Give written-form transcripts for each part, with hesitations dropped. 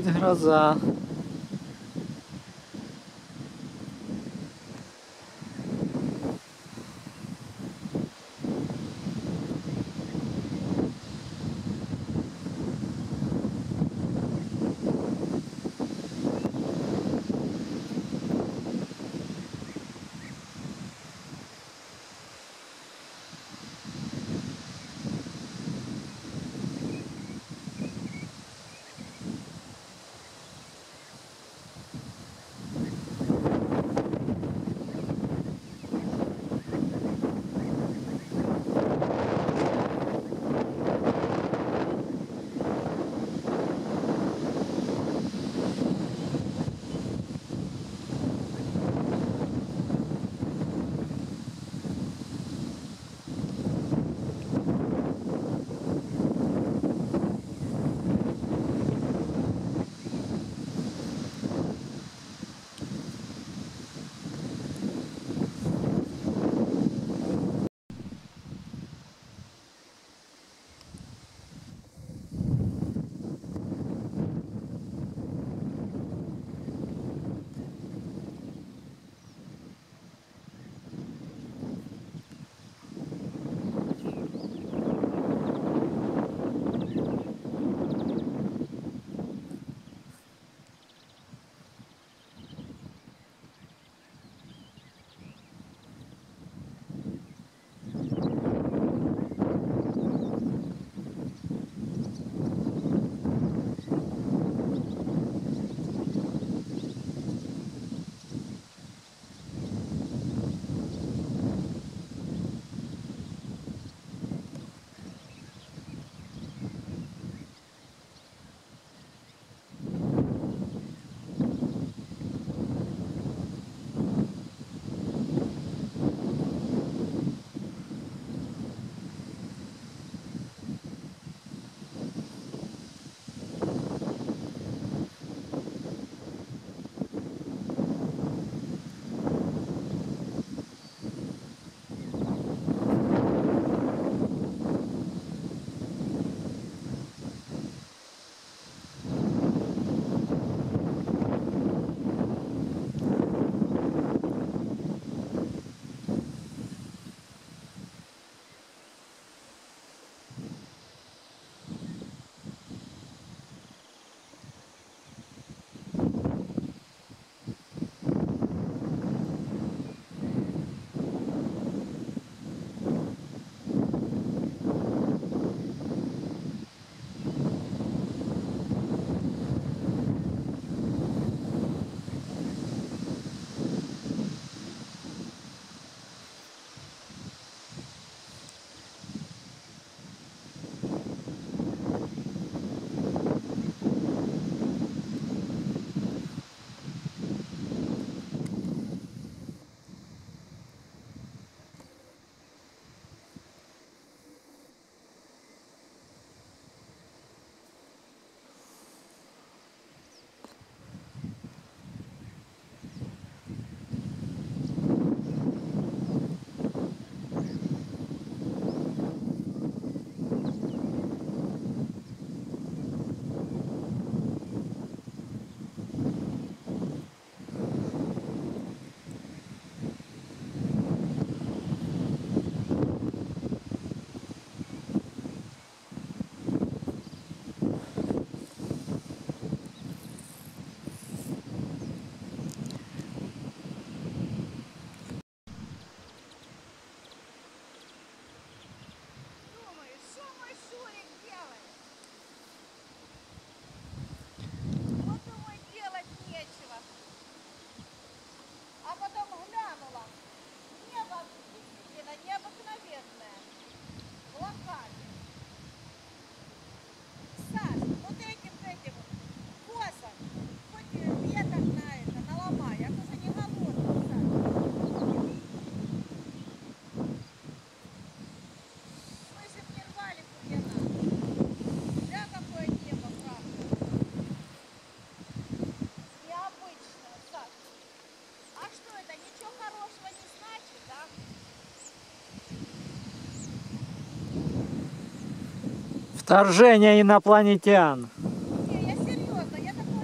будет гроза. Вторжение инопланетян. Не, я серьезно, я такого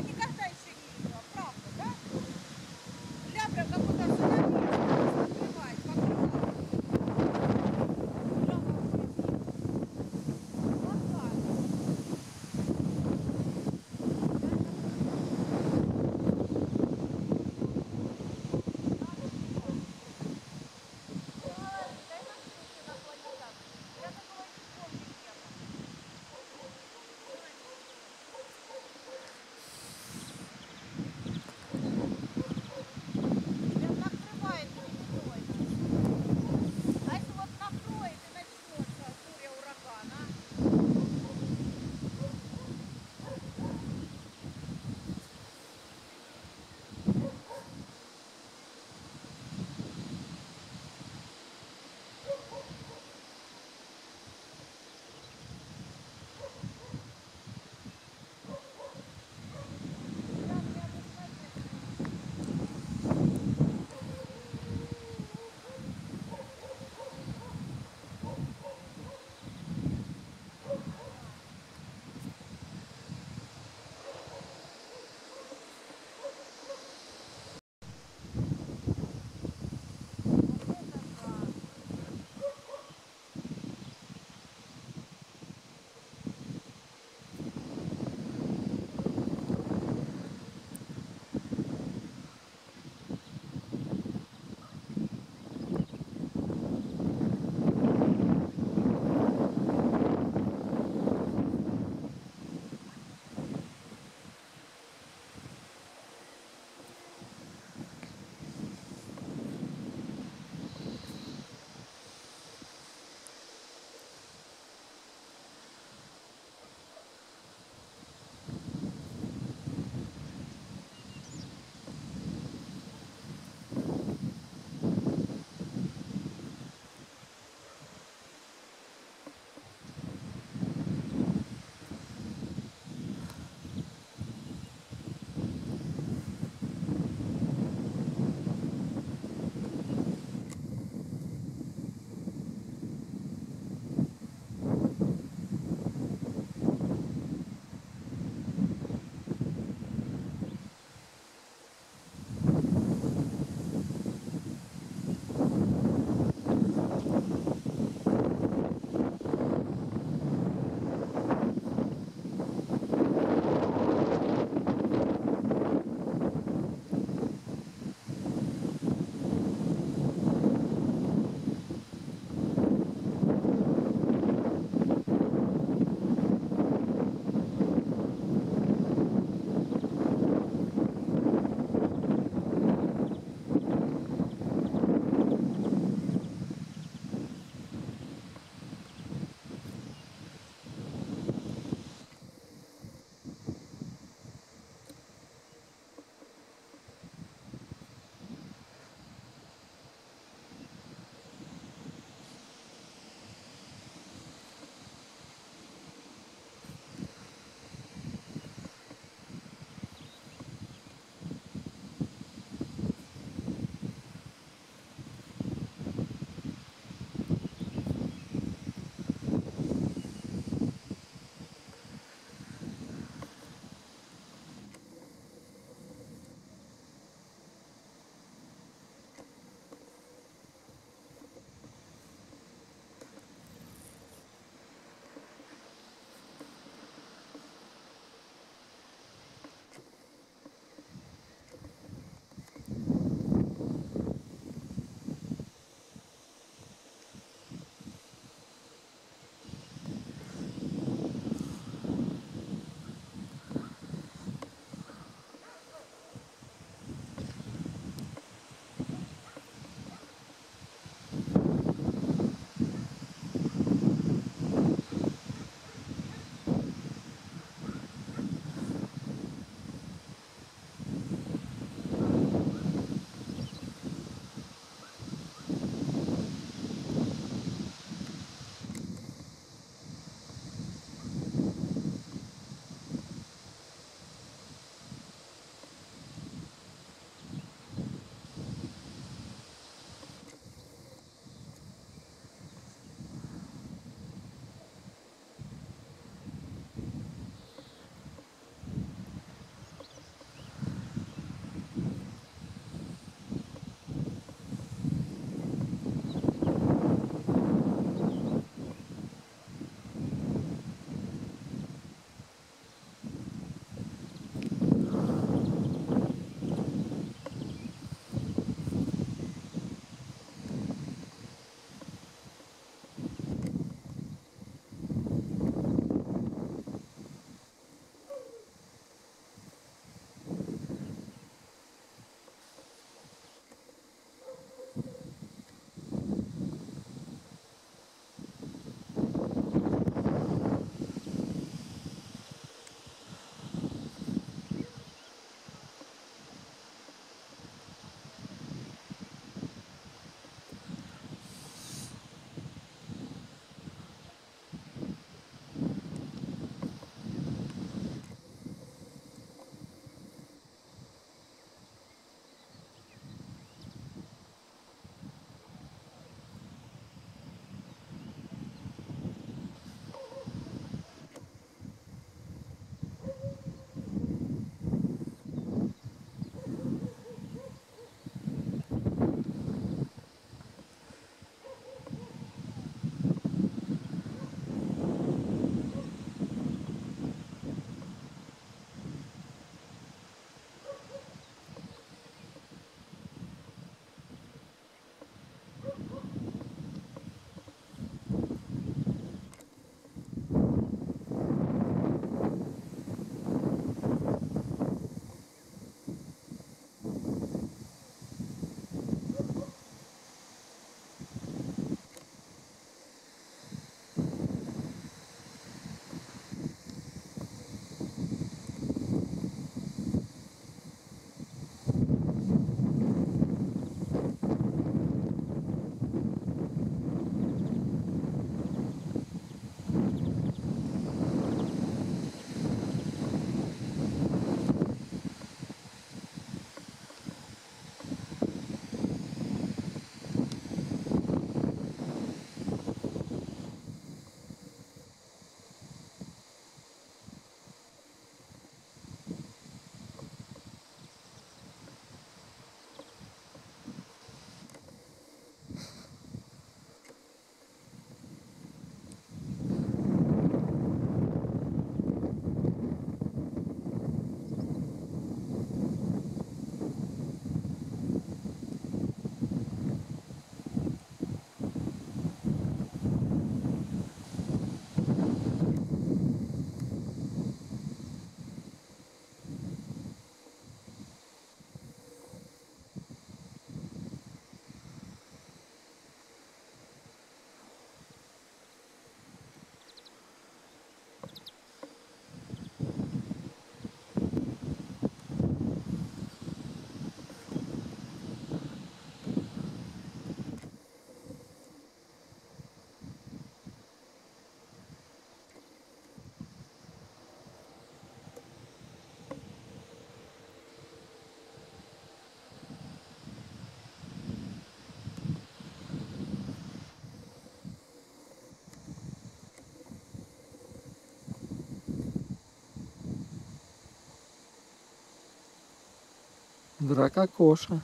Дракокоша.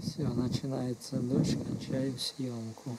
Все, начинается дождь, кончаем съемку.